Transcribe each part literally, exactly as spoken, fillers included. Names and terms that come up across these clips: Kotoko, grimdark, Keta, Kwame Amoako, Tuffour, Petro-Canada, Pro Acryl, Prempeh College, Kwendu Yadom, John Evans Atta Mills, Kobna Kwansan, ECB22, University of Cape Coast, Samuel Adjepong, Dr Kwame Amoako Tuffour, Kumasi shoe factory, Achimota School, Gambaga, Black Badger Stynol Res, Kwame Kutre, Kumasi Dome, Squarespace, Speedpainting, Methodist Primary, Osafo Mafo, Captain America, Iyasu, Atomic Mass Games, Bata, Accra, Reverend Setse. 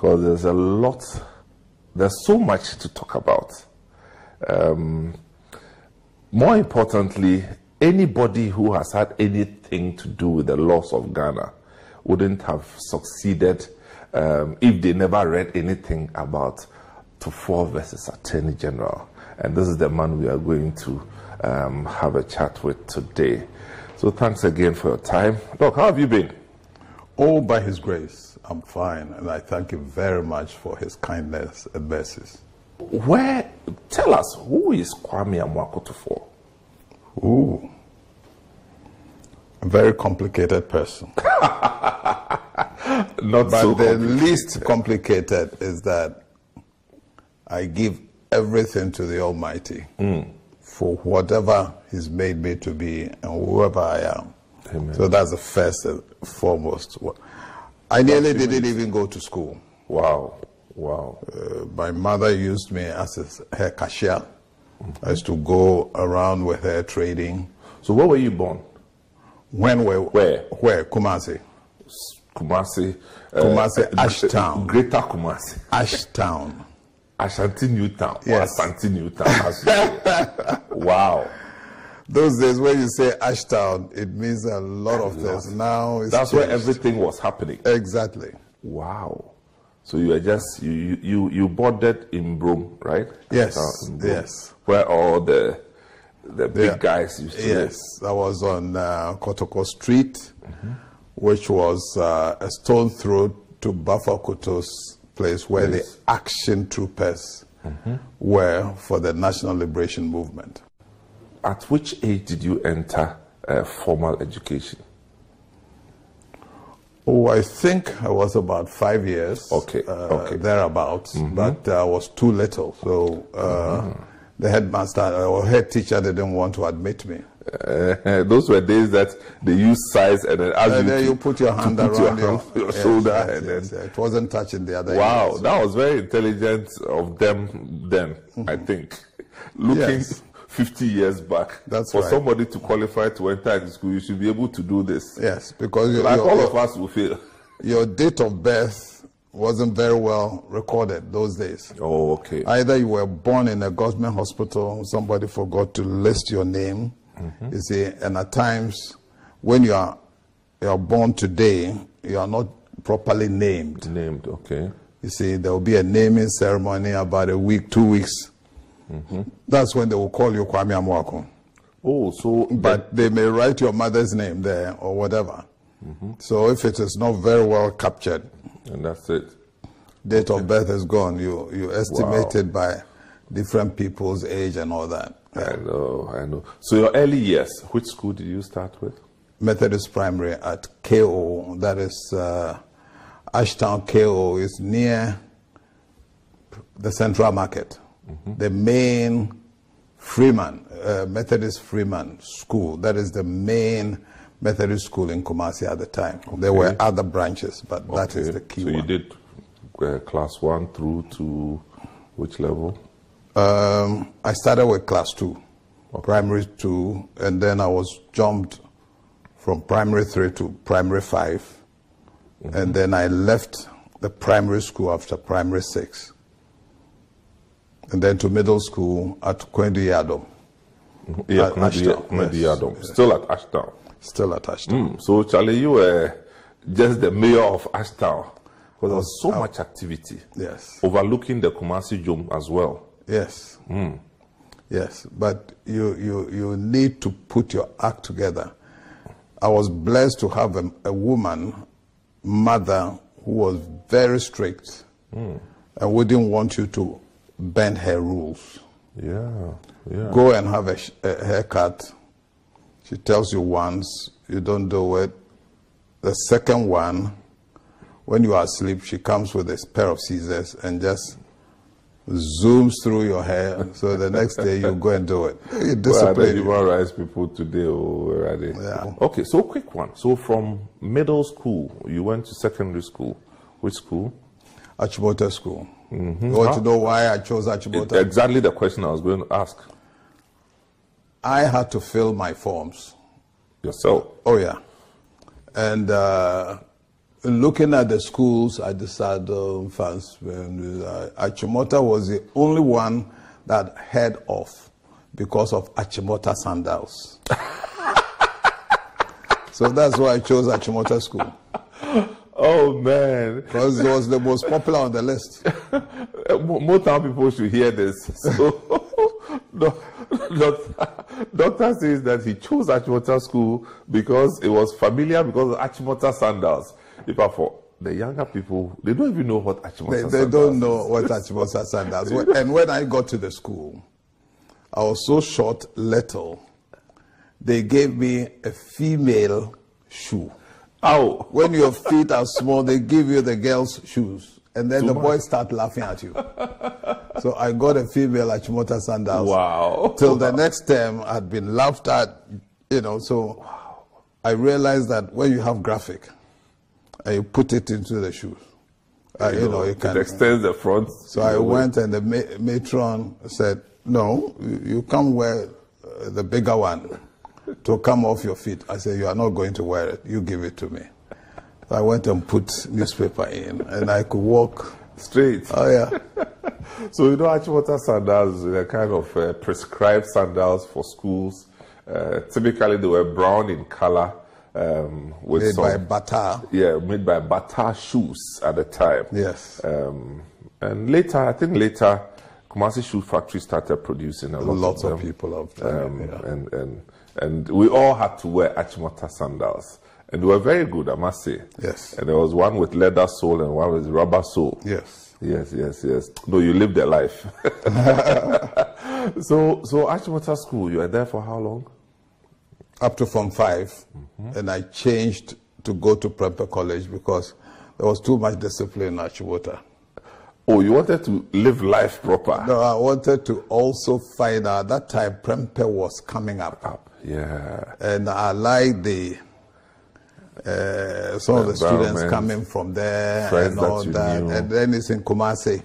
because there's a lot, there's so much to talk about. Um, more importantly, anybody who has had anything to do with the loss of Ghana wouldn't have succeeded um, if they never read anything about Tuffour versus Attorney General. And this is the man we are going to um, have a chat with today. So thanks again for your time. Doc, how have you been? All by his grace, I'm fine, and I thank you very much for his kindness and mercies. Where, tell us, who is Kwame Amoako Tuffour? Ooh, a very complicated person. Not but so the least complicated is that I give everything to the Almighty mm. for whatever He's made me to be and whoever I am. Amen. So that's the first and foremost. I nearly didn't even go to school. Wow, wow. Uh, my mother used me as her cashier. Mm-hmm. I used to go around with her trading. So where were you born? When were where? Where? Kumasi. Kumasi. Uh, Kumasi, Ashtown. Greater Kumasi. Ashtown. Ashanti New Town. Yes. Or Ashanti New Town. Wow. Those days when you say Ashtown, it means a lot of things. Now it's that's changed. Where everything was happening. Exactly. Wow. So you are just you you you, you boarded in Broome, right? Yes. Ashtown, Broome, yes. Where all the the big yeah. guys used to live. Yes. I was on uh, Kotoko Street, mm-hmm. which was uh, a stone throw to Bafakoto's place, where yes. the action troopers mm-hmm. were for the National Liberation Movement. At which age did you enter uh, formal education? Oh, I think I was about five years, okay, uh, okay. thereabouts, mm-hmm. but I uh, was too little. So uh, mm-hmm. the headmaster or head teacher didn't want to admit me. Uh, those were days that they used size and then as uh, you, then you put your hand put around your, hand, your, your yes, shoulder. Yes, and yes, then, yes. It wasn't touching the other. Wow, years, that so. was very intelligent of them then, mm-hmm. I think. Looking. Yes. fifty years back. That's for right. somebody to qualify to enter the school, you should be able to do this. Yes, because you're, like you're, all of us will fail. Your date of birth wasn't very well recorded those days. Oh, okay. Either you were born in a government hospital, somebody forgot to list your name. Mm-hmm. You see, and at times when you are you are born today, you are not properly named. Named, okay. You see, there will be a naming ceremony about a week, two weeks. Mm-hmm. That's when they will call you Kwame Amoako. Oh, so... But they may write your mother's name there or whatever. Mm-hmm. So if it is not very well captured... And that's it. Date okay. of birth is gone. You you estimated wow. by different people's age and all that. I know, I know. So your early years, which school did you start with? Methodist Primary at K O. That is uh, Ashtown K O. It's near the Central Market. Mm-hmm. The main Freeman, uh, Methodist Freeman School, that is the main Methodist school in Kumasi at the time. Okay. There were other branches, but okay. that is the key so one. So you did uh, class one through to which level? Um, I started with class two, okay. primary two, and then I was jumped from primary three to primary five, mm-hmm. and then I left the primary school after primary six. And then to middle school at Kwendu Yadom. Yeah, at Kwendu, Kwendu yes. Yadom. Still at Ashtown. Still at Ashtown. Mm, so, Charlie, you were just the mayor of Ashtown. Because there was so uh, much activity. Yes. Overlooking the Kumasi Dome as well. Yes. Mm. Yes. But you, you, you need to put your act together. I was blessed to have a, a woman, mother, who was very strict mm. and wouldn't want you to bend her rules. Yeah, yeah. Go and have a, sh a haircut. She tells you once, you don't do it. The second one, when you are asleep, she comes with a pair of scissors and just zooms through your hair. So the next day you go and do it. You discipline. You human rights people today already. Yeah. Okay, so quick one. So from middle school, you went to secondary school. Which school? Achimota School. Mm-hmm. You want huh? to know why I chose Achimota? Exactly the question I was going to ask. I had to fill my forms. Yourself? Oh, yeah. And uh, looking at the schools, I decided um, first, when, uh, Achimota was the only one that heard of because of Achimota sandals. So that's why I chose Achimota School. Oh, man. Because it was the most popular on the list. More town people should hear this. So, Doctor says that he chose Achimota School because it was familiar because of Achimota sandals. But for the younger people, they don't even know what Achimota sandals. They don't know what Achimota sandals. And when I got to the school, I was so short, little. They gave me a female shoe. Oh, when your feet are small, they give you the girls' shoes, and then Too the much. boys start laughing at you. So I got a female Achimota sandals. Wow! Till wow. the next time, I'd been laughed at, you know. So I realized that when you have graphic, and you put it into the shoes, uh, you, you know, know, you can extend the front. So I went, way. and the ma matron said, "No, you, you can't wear uh, the bigger one." To come off your feet. I said, you are not going to wear it. You give it to me. So I went and put newspaper in, and I could walk straight. Oh, yeah. So, you know, Achimota sandals, they're kind of uh, prescribed sandals for schools. Uh, typically, they were brown in color. Um, with made some, by Bata. Yeah, made by Bata shoes at the time. Yes. Um, and later, I think later, Kumasi Shoe Factory started producing a lot Lots of, of people of them. Um, yeah. and, and And we all had to wear Achimota sandals. And they were very good, I must say. Yes. And there was one with leather sole and one with rubber sole. Yes. Yes, yes, yes. No, you lived a life. so, so Achimota School, you were there for how long? Up to form five. Mm-hmm. And I changed to go to Prempeh College because there was too much discipline in Achimota. Oh, you wanted to live life proper? No, I wanted to also find out. At that time, Prempeh was coming up. up. Yeah. And I liked the, uh, some of the students coming from there and all that. And then it's in Kumasi.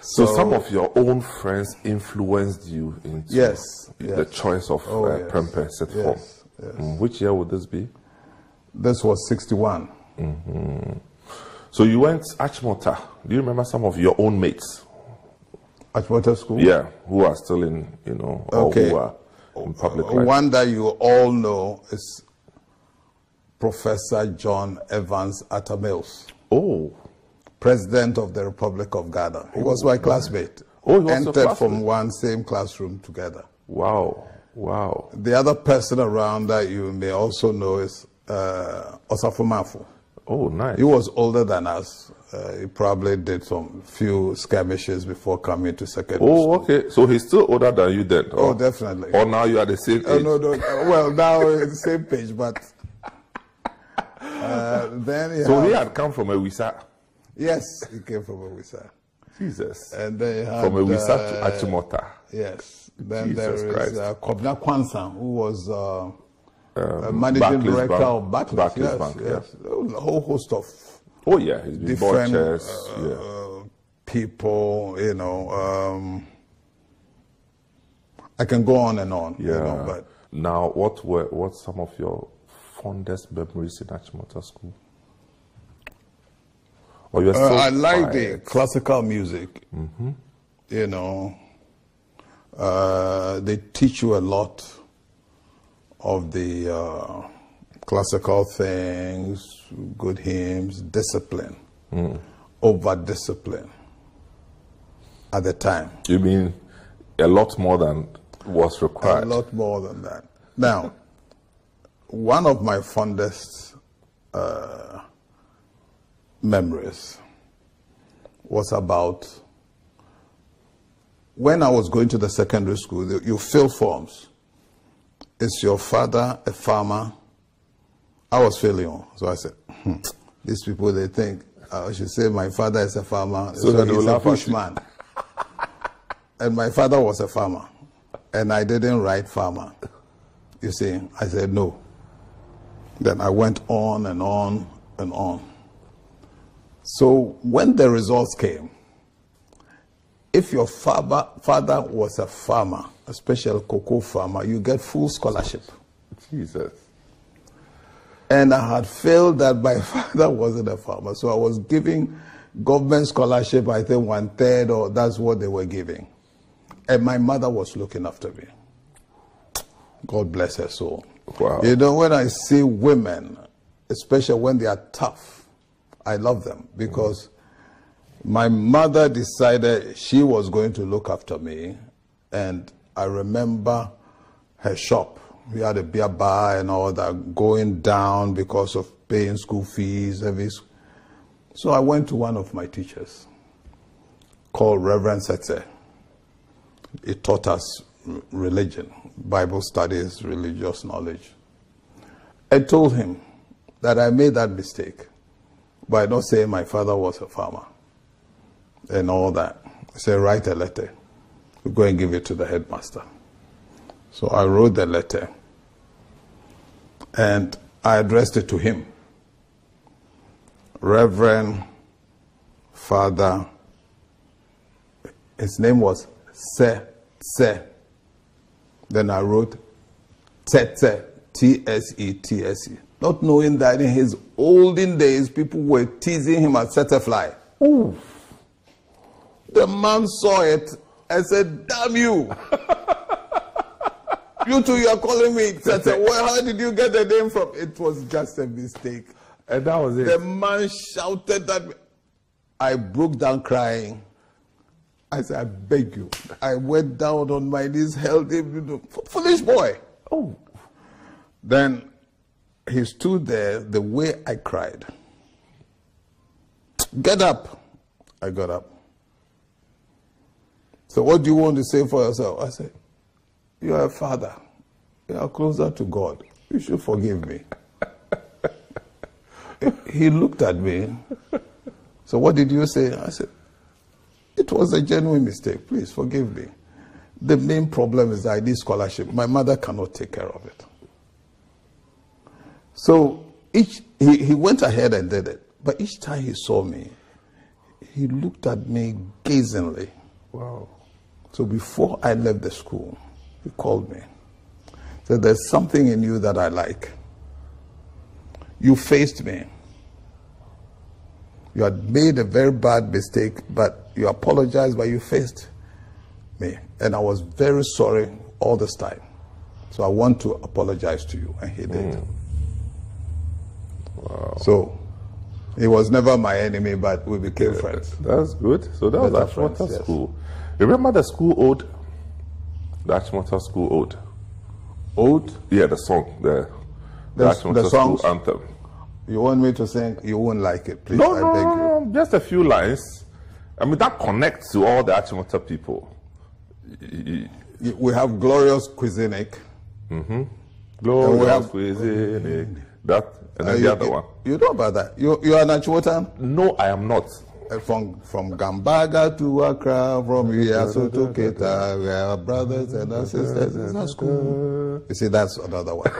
So, so some of your own friends influenced you into yes, the yes. choice of oh, uh, yes. Prempeh set yes, form. Yes. Mm, which year would this be? This was sixty-one. Mm-hmm. So you went Achimota. Do you remember some of your own mates? Achimota School? Yeah, who are still in, you know, or okay. who are in public life. One that you all know is Professor John Evans Atta Mills. Oh. President of the Republic of Ghana. He was my classmate. Oh, he was Entered classmate. from one same classroom together. Wow, wow. The other person around that you may also know is uh, Osafo Mafo. Oh, nice. He was older than us. Uh, he probably did some few skirmishes before coming to secondary school. Oh, okay. So he's still older than you then? Or, oh, definitely. Or now you are the same age? Oh, no, no. Well, now we're the same page, but... Uh, then he so has, he had come from a Wisa? Yes, he came from a Wisa. Jesus. And they had, from a Wisa uh, to Achimota. Yes. Then Jesus there Christ. is uh, Kobna Kwansan, who was... Uh, Um, uh, managing director of Barclays, yes, Bank, yes. Yeah. A whole host of oh yeah, he's been different chairs, uh, yeah. people, you know. Um, I can go on and on, yeah. you know. But now, what were what some of your fondest memories in Achimota School? Or you're uh, I like the classical music. Mm-hmm. You know, uh, they teach you a lot of the uh, classical things, good hymns, discipline, mm. over-discipline at the time. You mean a lot more than was required? A lot more than that. Now, one of my fondest uh, memories was about when I was going to the secondary school, you fill forms. Is your father a farmer? I was failing on. So I said, hmm, these people, they think I should say my father is a farmer. So, so he's a bushman. And my father was a farmer. And I didn't write farmer. You see, I said no. Then I went on and on and on. So when the results came, if your father, father was a farmer, a special cocoa farmer, you get full scholarship. Jesus. and I had failed that my father wasn't a farmer. So I was giving government scholarship, I think one third, or that's what they were giving. And my mother was looking after me. God bless her soul. Wow. You know, when I see women, especially when they are tough, I love them, because my mother decided she was going to look after me. And I remember her shop. We had a beer bar and all that, going down because of paying school fees. Every school. So I went to one of my teachers called Reverend Setse. He taught us religion, Bible studies, religious knowledge. I told him that I made that mistake by not saying my father was a farmer and all that. I said, write a letter. We'll go and give it to the headmaster. So I wrote the letter and I addressed it to him. Reverend Father, his name was Se, Se. Then I wrote Tete, T S E T S E. Not knowing that in his olden days, people were teasing him as Setefly. Ooh. The man saw it and said, damn you. You two, you are calling me Tete. Well, how did you get the name from? It was just a mistake. And that was it. The man shouted at me. I broke down crying. I said, I beg you. I went down on my knees, held him, you know, foolish boy. Oh. Then he stood there the way I cried. Get up. I got up. So what do you want to say for yourself? I said, you are a father. You are closer to God. You should forgive me. He looked at me. So what did you say? I said, it was a genuine mistake. Please forgive me. The main problem is I need scholarship. My mother cannot take care of it. So each, he, he went ahead and did it. But each time he saw me, he looked at me gazingly. Wow. So before I left the school, he called me. Said, there's something in you that I like. You faced me. You had made a very bad mistake, but you apologized, but you faced me. And I was very sorry all this time. So I want to apologize to you. And he did. Mm. Wow. So he was never my enemy, but we became yeah, friends. That's good. So that was Achimota yes. School. Remember the school ode? The Achimota School ode. Ode? Yeah, the song. The, the, the Achimota School anthem. You want me to sing? You won't like it, please. No, I no, beg you. No, just a few lines. I mean, that connects to all the Achimota people. We have glorious cuisinic. Mm-hmm. Glorious have, cuisinic. That, and then uh, the you, other one. You know about that? You, you are an Achimotan? No, I am not. Uh, from from Gambaga to Accra, from Iyasu to Keta, we are brothers and our sisters. It's not school. You see, that's another one.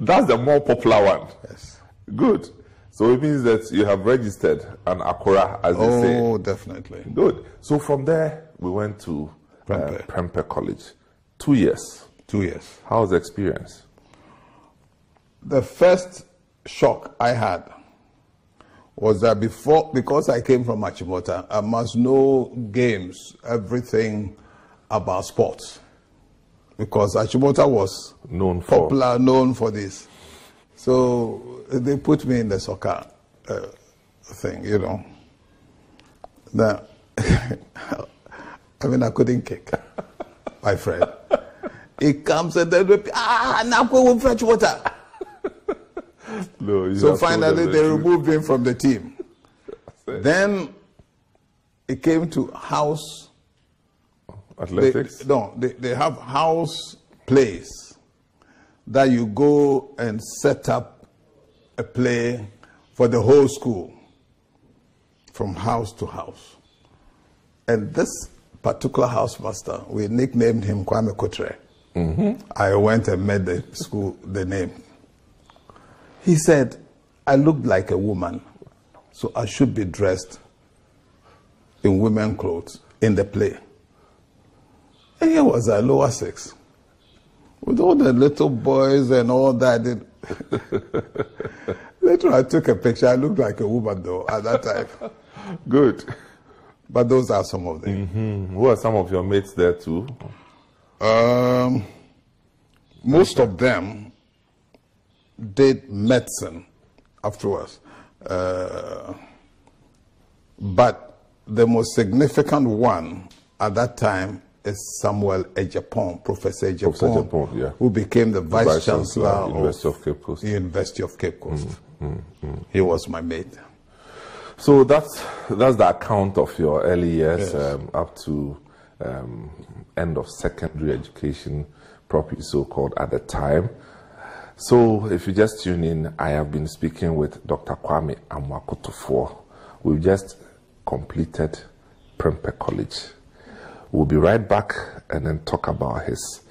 That's the more popular one. Yes. Good. So it means that you have registered an Akora, as oh, they say. Oh, definitely. Good. So from there, we went to Prempeh. Uh, Prempeh College. Two years. Two years. How was the experience? The first shock I had was that before, because I came from Achimota, I must know games, everything about sports. Because Achimota was known for. popular, known for this. So they put me in the soccer uh, thing, you know. Now, I mean, I couldn't kick, my friend. He comes and then, ah, now we will fetch water. No, so finally, they removed him from the team. Then it came to house athletics. They, no, they, they have house plays. That you go and set up a play for the whole school, from house to house. And this particular house master, we nicknamed him Kwame Kutre. Mm-hmm. I went and met the school, the name. He said, I looked like a woman, so I should be dressed in women's clothes in the play. And here was a lower six. With all the little boys and all that, Later I took a picture. I looked like a woman though at that time. Good. But those are some of them. Mm-hmm. Who are some of your mates there too? Um, most of them did medicine afterwards. Uh, but the most significant one at that time is Samuel Adjepong, Professor Adjepong, Adjepong yeah. who became the, the Vice, Vice Chancellor of the University of Cape Coast. University of Cape Coast. Mm-hmm. Mm-hmm. He was my mate. So that's, that's the account of your early years, yes. um, up to um, end of secondary education, properly so-called at the time. So if you just tune in, I have been speaking with Doctor Kwame Amoako Tuffour. We've just completed Prempeh College. We'll be right back and then talk about his